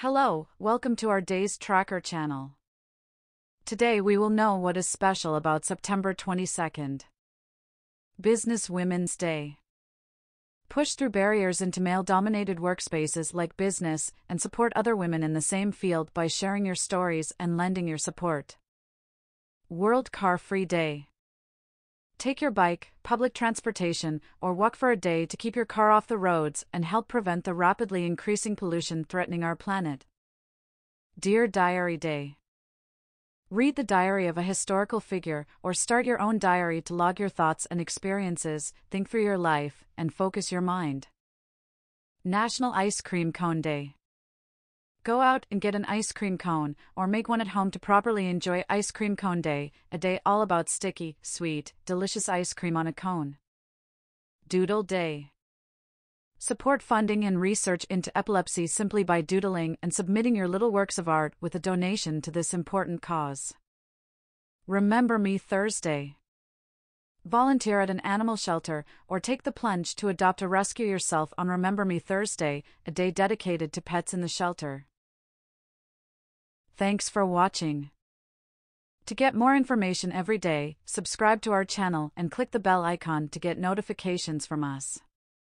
Hello, welcome to our Days Tracker channel. Today we will know what is special about September 22nd. Business Women's Day. Push through barriers into male-dominated workspaces like business and support other women in the same field by sharing your stories and lending your support. World Car Free Day. Take your bike, public transportation, or walk for a day to keep your car off the roads and help prevent the rapidly increasing pollution threatening our planet. Dear Diary Day. Read the diary of a historical figure, or start your own diary to log your thoughts and experiences, think through your life, and focus your mind. National Ice Cream Cone Day. Go out and get an ice cream cone, or make one at home to properly enjoy Ice Cream Cone Day, a day all about sticky, sweet, delicious ice cream on a cone. Doodle Day. Support funding and research into epilepsy simply by doodling and submitting your little works of art with a donation to this important cause. Remember Me Thursday. Volunteer at an animal shelter, or take the plunge to adopt or rescue yourself on Remember Me Thursday, a day dedicated to pets in the shelter. Thanks for watching. To get more information every day, subscribe to our channel and click the bell icon to get notifications from us.